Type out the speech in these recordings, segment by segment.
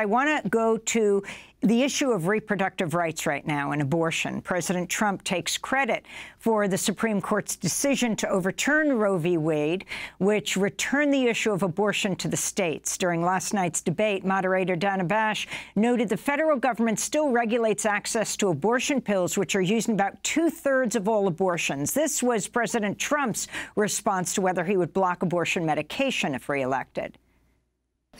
I want to go to the issue of reproductive rights right now and abortion. President Trump takes credit for the Supreme Court's decision to overturn Roe v. Wade, which returned the issue of abortion to the states. During last night's debate, moderator Dana Bash noted the federal government still regulates access to abortion pills, which are used in about two-thirds of all abortions. This was President Trump's response to whether he would block abortion medication if reelected.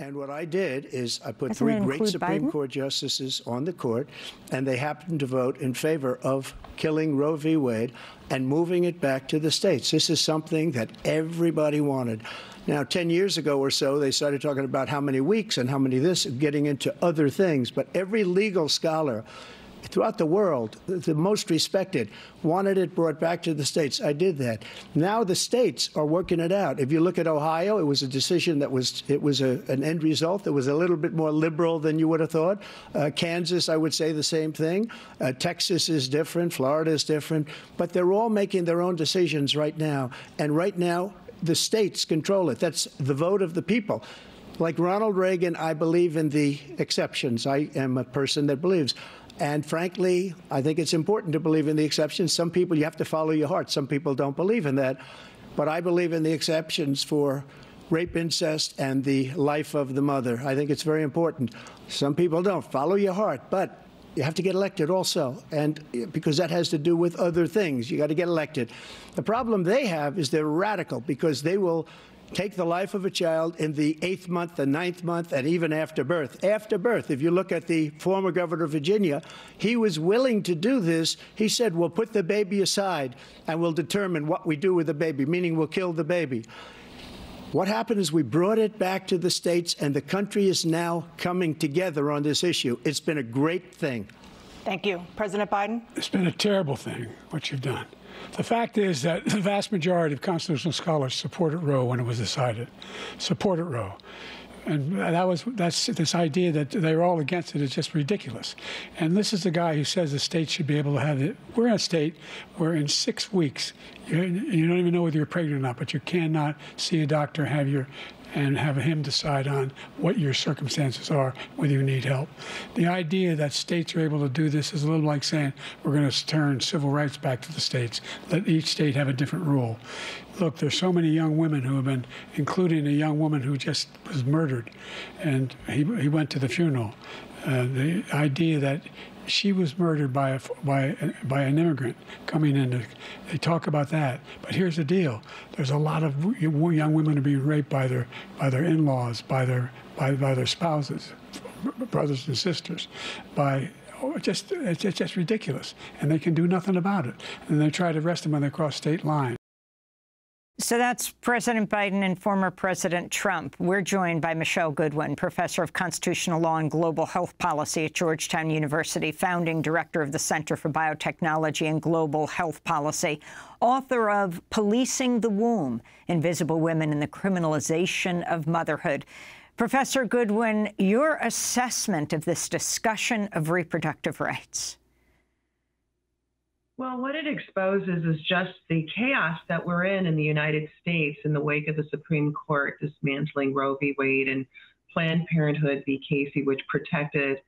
And what I did is I put three great Supreme Court justices on the court, and they happened to vote in favor of killing Roe v. Wade and moving it back to the states. This is something that everybody wanted. Now, 10 years ago or so, they started talking about how many weeks and how many this, getting into other things. But every legal scholar throughout the world, the most respected, wanted it brought back to the states. I did that. Now the states are working it out. If you look at Ohio, it was a decision that was, an end result that was a little bit more liberal than you would have thought. Kansas, I would say the same thing. Texas is different. Florida is different. But they're all making their own decisions right now. And right now, the states control it. That's the vote of the people. Like Ronald Reagan, I believe in the exceptions. I am a person that believes. And frankly, I think it's important to believe in the exceptions. Some people, you have to follow your heart. Some people don't believe in that. But I believe in the exceptions for rape, incest, and the life of the mother. I think it's very important. Some people don't. Follow your heart. But you have to get elected also, and because that has to do with other things. You got to get elected. The problem they have is they're radical, because they will take the life of a child in the 8th month, the 9th month, and even after birth. After birth, if you look at the former governor of Virginia, he was willing to do this. He said, we'll put the baby aside and we'll determine what we do with the baby, meaning we'll kill the baby. What happened is we brought it back to the states, and the country is now coming together on this issue. It's been a great thing. Thank you. President Biden? It's been a terrible thing, what you've done. The fact is that the vast majority of constitutional scholars supported Roe when it was decided, supported Roe. And that's this idea that they were all against it is just ridiculous. And this is the guy who says the state should be able to have it. We're in a state where in 6 weeks, you don't even know whether you're pregnant or not, but you cannot see a doctor, have him decide on what your circumstances are, whether you need help. The idea that states are able to do this is a little like saying we're going to turn civil rights back to the states, let each state have a different rule. Look, there's so many young women who have been, including a young woman who just was murdered, and he went to the funeral. The idea that she was murdered by an immigrant coming in. They talk about that, but here's the deal: there's a lot of young women who are being raped by their in-laws, by their spouses, brothers and sisters, by. It's just ridiculous, and they can do nothing about it. And they try to arrest them when they cross state lines. So that's President Biden and former President Trump. We're joined by Michelle Goodwin, professor of constitutional law and global health policy at Georgetown University, founding director of the Center for Biotechnology and Global Health Policy, author of Policing the Womb, Invisible Women and the Criminalization of Motherhood. Professor Goodwin, your assessment of this discussion of reproductive rights. Well, what it exposes is just the chaos that we're in the United States in the wake of the Supreme Court dismantling Roe v. Wade and Planned Parenthood v. Casey, which protected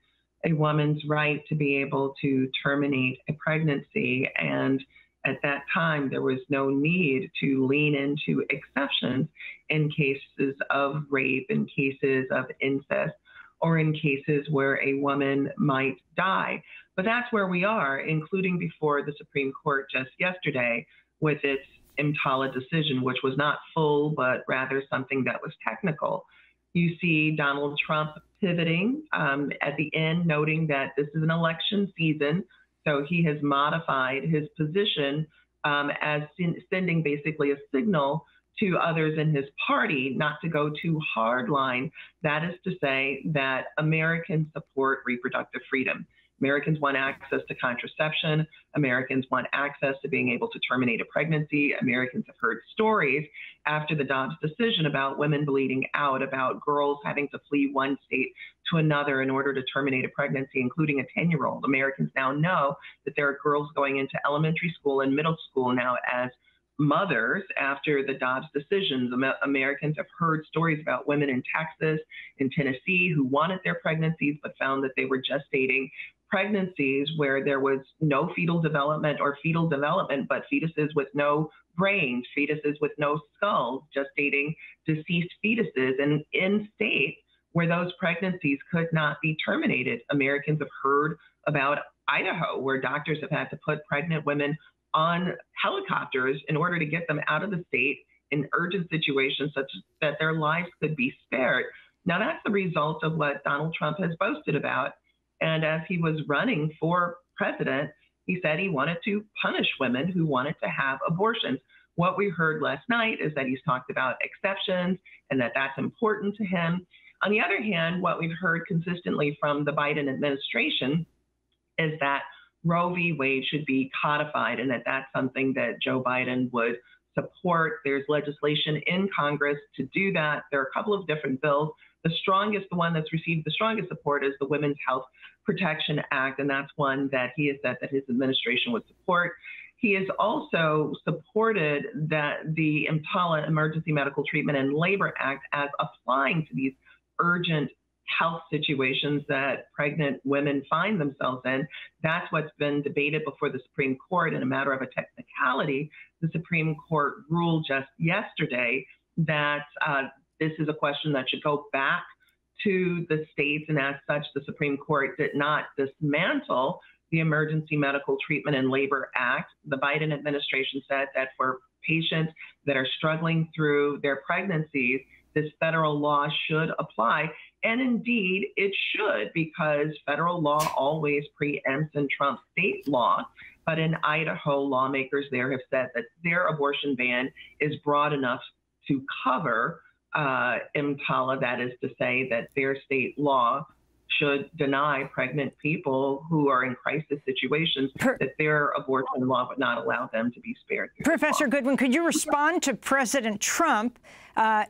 a woman's right to be able to terminate a pregnancy. And at that time, there was no need to lean into exceptions in cases of rape, in cases of incest, or in cases where a woman might die. But that's where we are, including before the Supreme Court just yesterday with its EMTALA decision, which was not full, but rather something that was technical. You see Donald Trump pivoting at the end, noting that this is an election season, so he has modified his position as sending basically a signal to others in his party not to go too hardline. That is to say that Americans support reproductive freedom. Americans want access to contraception. Americans want access to being able to terminate a pregnancy. Americans have heard stories after the Dobbs decision about women bleeding out, about girls having to flee one state to another in order to terminate a pregnancy, including a 10-year-old. Americans now know that there are girls going into elementary school and middle school now as mothers after the Dobbs decisions. Americans have heard stories about women in Texas, in Tennessee, who wanted their pregnancies but found that they were gestating pregnancies where there was no fetal development or fetal development, but fetuses with no brains, fetuses with no skulls, gestating deceased fetuses, and in states where those pregnancies could not be terminated. Americans have heard about Idaho, where doctors have had to put pregnant women on helicopters in order to get them out of the state in urgent situations such that their lives could be spared. Now, that's the result of what Donald Trump has boasted about. And as he was running for president, he said he wanted to punish women who wanted to have abortions. What we heard last night is that he's talked about exceptions and that that's important to him. On the other hand, what we've heard consistently from the Biden administration is that Roe v. Wade should be codified and that that's something that Joe Biden would support. There's legislation in Congress to do that. There are a couple of different bills. The strongest, the one that's received the strongest support is the Women's Health Protection Act, and that's one that he has said that his administration would support. He has also supported that the EMTALA, Emergency Medical Treatment and Labor Act, as applying to these urgent health situations that pregnant women find themselves in. That's what's been debated before the Supreme Court in a matter of a technicality. The Supreme Court ruled just yesterday that this is a question that should go back to the states, and as such, the Supreme Court did not dismantle the Emergency Medical Treatment and Labor Act. The Biden administration said that for patients that are struggling through their pregnancies, this federal law should apply. And indeed, it should, because federal law always preempts and trumps state law. But in Idaho, lawmakers there have said that their abortion ban is broad enough to cover EMTALA. That is to say that their state law should deny pregnant people who are in crisis situations that their abortion law would not allow them to be spared. Professor Goodwin, could you respond to President Trump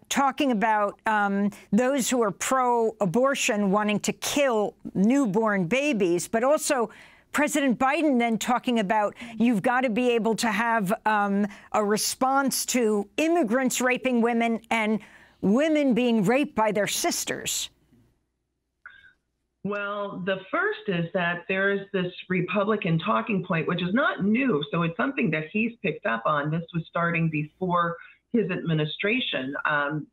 talking about those who are pro-abortion wanting to kill newborn babies, but also President Biden then talking about you've got to be able to have a response to immigrants raping women and women being raped by their sisters? Well, the first is that there is this Republican talking point, which is not new. So it's something that he's picked up on. This was starting before his administration,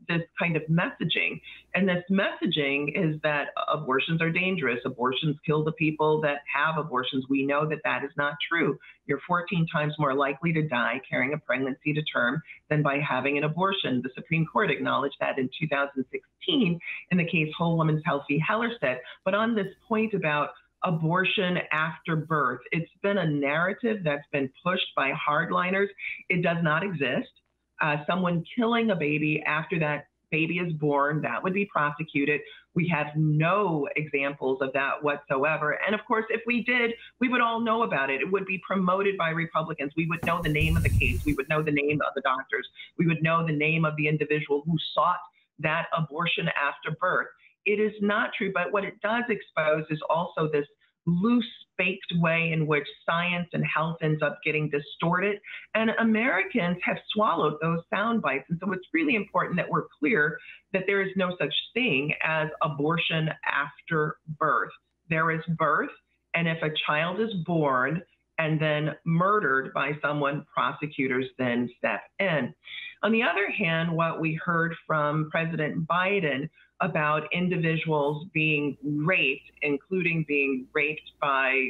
this kind of messaging. And this messaging is that abortions are dangerous. Abortions kill the people that have abortions. We know that that is not true. You're 14 times more likely to die carrying a pregnancy to term than by having an abortion. The Supreme Court acknowledged that in 2016 in the case Whole Woman's Health v. Hellerstedt. But on this point about abortion after birth, it's been a narrative that's been pushed by hardliners. It does not exist. Someone killing a baby after that baby is born, that would be prosecuted. We have no examples of that whatsoever. And of course, if we did, we would all know about it. It would be promoted by Republicans. We would know the name of the case. We would know the name of the doctors. We would know the name of the individual who sought that abortion after birth. It is not true, but what it does expose is also this loose, faked way in which science and health ends up getting distorted. And Americans have swallowed those sound bites. And so it's really important that we're clear that there is no such thing as abortion after birth. There is birth, and if a child is born and then murdered by someone, prosecutors then step in. On the other hand, what we heard from President Biden about individuals being raped, including being raped by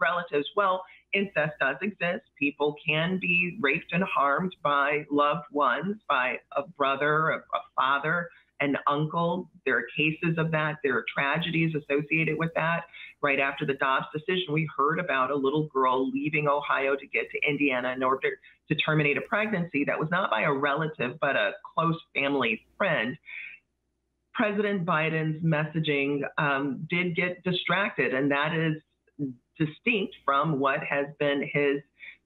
relatives. Well, incest does exist. People can be raped and harmed by loved ones, by a brother, a father, an uncle. There are cases of that. There are tragedies associated with that. Right after the Dobbs decision, we heard about a little girl leaving Ohio to get to Indiana in order to terminate a pregnancy that was not by a relative, but a close family friend. President Biden's messaging did get distracted, and that is distinct from what has been his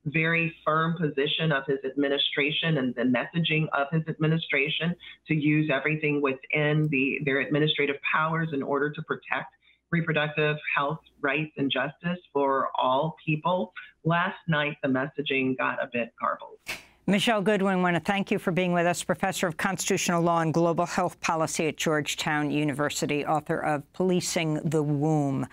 very firm position of his administration and the messaging of his administration to use everything within their administrative powers in order to protect reproductive health rights and justice for all people. Last night, the messaging got a bit garbled. Michelle Goodwin, I want to thank you for being with us, professor of constitutional law and global health policy at Georgetown University, author of Policing the Womb.